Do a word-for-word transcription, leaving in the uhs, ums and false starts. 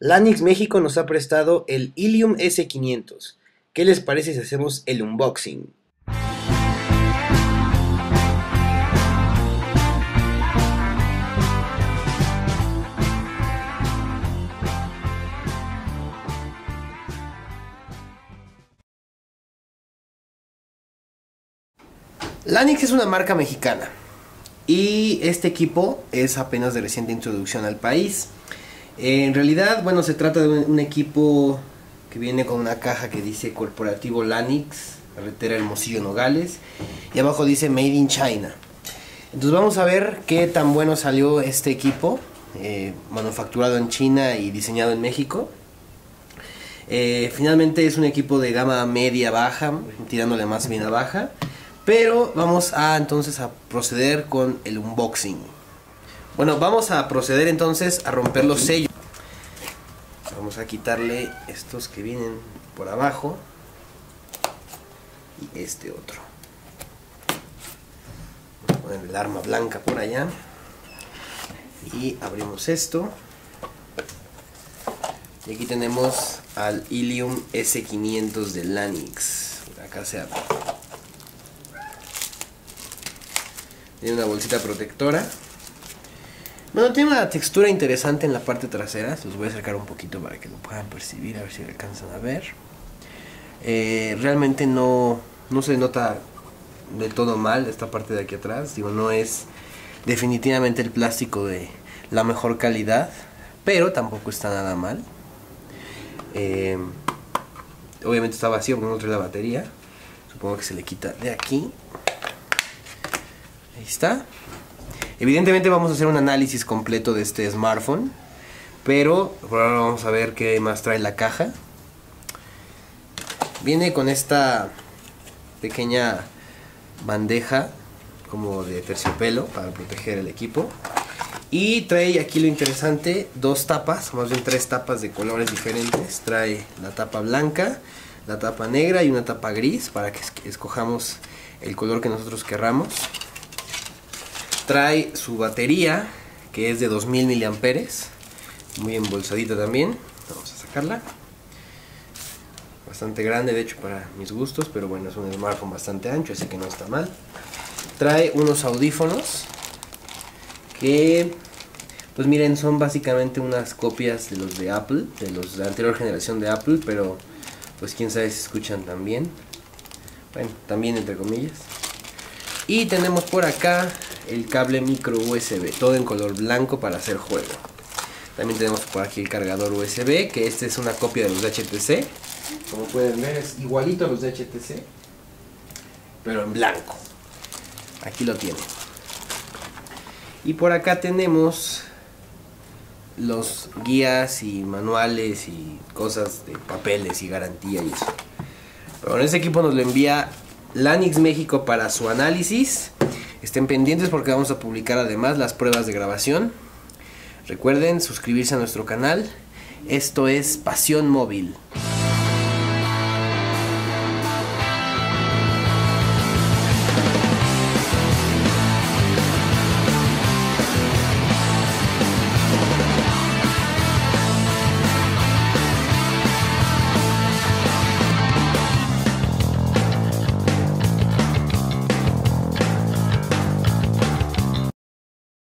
Lanix México nos ha prestado el Illium S quinientos. ¿Qué les parece si hacemos el unboxing? Lanix es una marca mexicana y este equipo es apenas de reciente introducción al país. En realidad, bueno, se trata de un, un equipo que viene con una caja que dice Corporativo Lanix, carretera Hermosillo Nogales, y abajo dice Made in China. Entonces vamos a ver qué tan bueno salió este equipo, eh, manufacturado en China y diseñado en México. Eh, finalmente es un equipo de gama media-baja, tirándole más bien a baja. Pero vamos a entonces a proceder con el unboxing. Bueno, vamos a proceder entonces a romper los sellos. Vamos a quitarle estos que vienen por abajo. Y este otro. Vamos a poner el arma blanca por allá. Y abrimos esto. Y aquí tenemos al Illium S quinientos de Lanix. Acá se abre. Tiene una bolsita protectora. Bueno, tiene una textura interesante en la parte trasera. Se los voy a acercar un poquito para que lo puedan percibir. A ver si alcanzan a ver. eh, Realmente no, no se nota del todo mal esta parte de aquí atrás. Digo, no es definitivamente el plástico de la mejor calidad, pero tampoco está nada mal. eh, Obviamente está vacío porque no trae la batería. Supongo que se le quita de aquí. Ahí está. Evidentemente vamos a hacer un análisis completo de este smartphone, pero por ahora vamos a ver qué más trae la caja. Viene con esta pequeña bandeja como de terciopelo para proteger el equipo. Y trae aquí lo interesante, dos tapas, o más bien tres tapas de colores diferentes. Trae la tapa blanca, la tapa negra y una tapa gris para que escojamos el color que nosotros querramos. Trae su batería, que es de dos mil miliamperios hora, muy embolsadita también. Vamos a sacarla. Bastante grande, de hecho, para mis gustos, pero bueno, es un smartphone bastante ancho, así que no está mal. Trae unos audífonos que, pues miren, son básicamente unas copias de los de Apple, de los de la anterior generación de Apple, pero pues quién sabe si escuchan tan bien. Bueno, también entre comillas. Y tenemos por acá el cable micro U S B, todo en color blanco para hacer juego. También tenemos por aquí el cargador U S B, que este es una copia de los de H T C. Como pueden ver, es igualito a los de H T C, pero en blanco. Aquí lo tienen. Y por acá tenemos los guías y manuales y cosas de papeles y garantía y eso. Pero bueno, este equipo nos lo envía Lanix México para su análisis. Estén pendientes porque vamos a publicar además las pruebas de grabación. Recuerden suscribirse a nuestro canal. Esto es Pasión Móvil.